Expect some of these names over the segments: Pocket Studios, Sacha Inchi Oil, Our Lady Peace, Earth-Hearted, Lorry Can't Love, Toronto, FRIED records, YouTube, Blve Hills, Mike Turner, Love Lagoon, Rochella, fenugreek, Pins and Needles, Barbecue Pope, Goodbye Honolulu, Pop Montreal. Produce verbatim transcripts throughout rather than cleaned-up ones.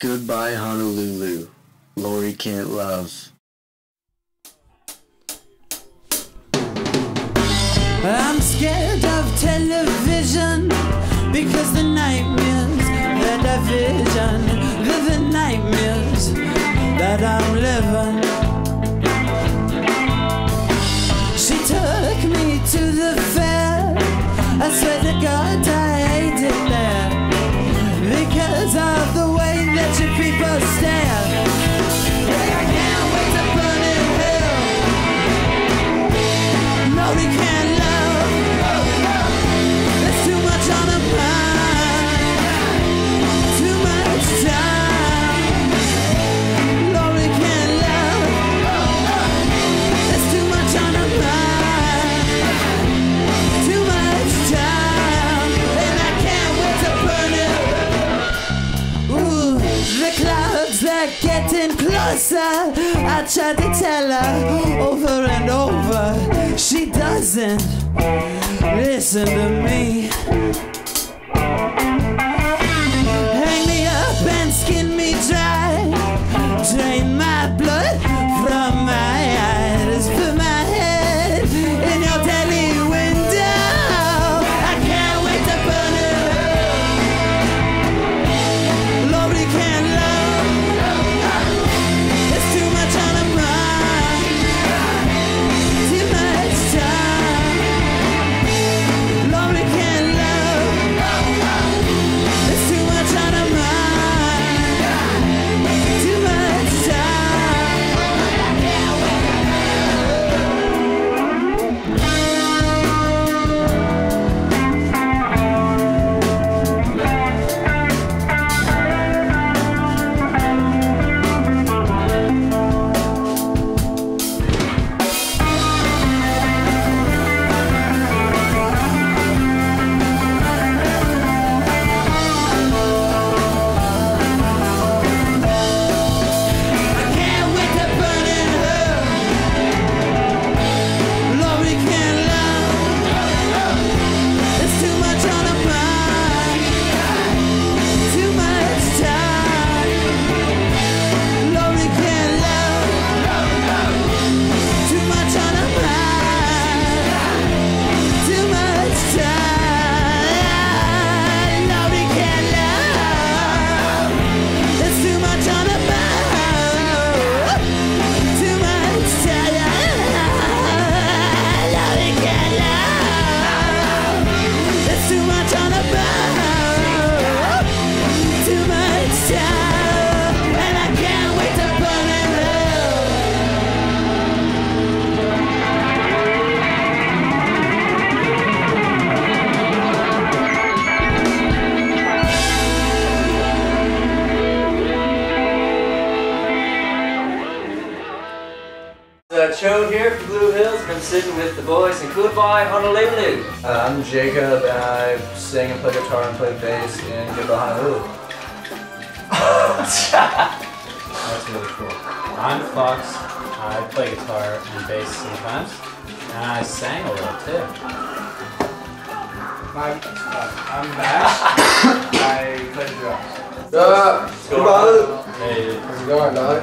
Goodbye Honolulu, Lori Can't Love. I'm scared of television because the nightmares that I vision, they're the nightmares that I'm living. She took me to the fair, I swear to God I hate it there, because of the way that you people stare. Getting closer, I tried to tell her over and over. She doesn't listen to me. Hang me up and skin me dry, drain my blood from my eyes, put my head in your deli window. I can't wait to burn it up. Nobody can love. Show here from Blue Hills. Been sitting with the boys in Goodbye Honolulu. Uh, I'm Jacob, and I sing and play guitar and play bass in Goodbye Honolulu. That's really cool. I'm Fox. I play guitar and bass sometimes, and I sang a little too. I'm, uh, I'm Max. I play the drums. Uh, Goodbye. Hey, how's it going, dog?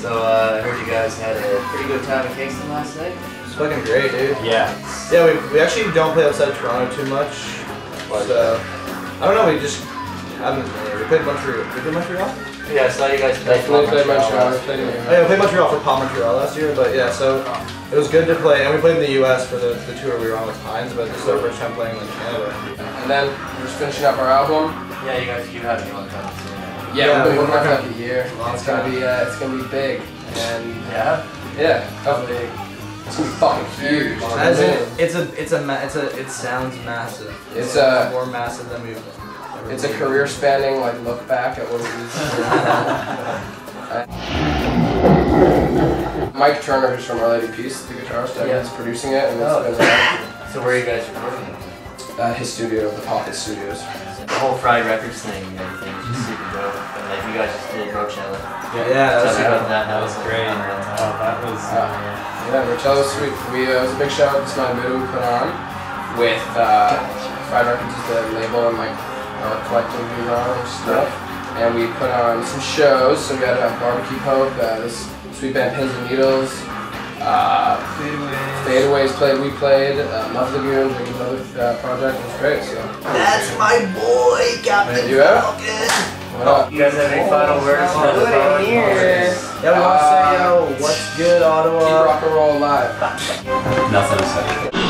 So uh, I heard you guys had a pretty good time in Kingston last night. It's fucking great, dude. Yeah. Yeah, we, we actually don't play outside Toronto too much. So, I don't know, we just haven't really. We played Montreal. Did we play Montreal? Yeah, I saw you guys play Pop Montreal. Montreal. Played, yeah, we played Montreal for Pop Montreal last year, but yeah, so it was good to play. And we played in the U S for the, the tour we were on with Hines, but this is our first time playing in Canada. And then we're just finishing up our album. Yeah, you guys keep having fun. Yeah, yeah, we've been working on the year. It's gonna be uh, it's gonna be big. And yeah, yeah, how big? It's gonna be fucking huge. As in, it's a it's a it's a it sounds massive. It's, it's a more massive than we've ever. It's a career spanning like look back at what it is. Mike Turner, who's from Our Lady Peace, the guitarist, yeah. is producing it, and oh. it's been like, so where are you guys recording? Uh, his studio, the Pocket Studios. The whole FRIED records thing and everything was just super dope. And like you guys just did Rochella. Yeah, yeah, that, that, that, that was great. Oh, that was. Uh, uh, yeah, Rochella was sweet. We uh, it was a big shout out to my video we put on with uh, FRIED records, the label and like our collective we run and stuff. and we put on some shows. So we had uh, Barbecue Pope, uh, this sweet band Pins and Needles, uh, Fadeaways played, we played, uh, Love Lagoon, like another uh, project, it was great. So. That's my boy, Captain Falcon! What up? You guys have any final words? Oh, no, no, here. Yeah, we want to say, yo, what's good, Ottawa? Keep rock and roll alive. Nothing to say.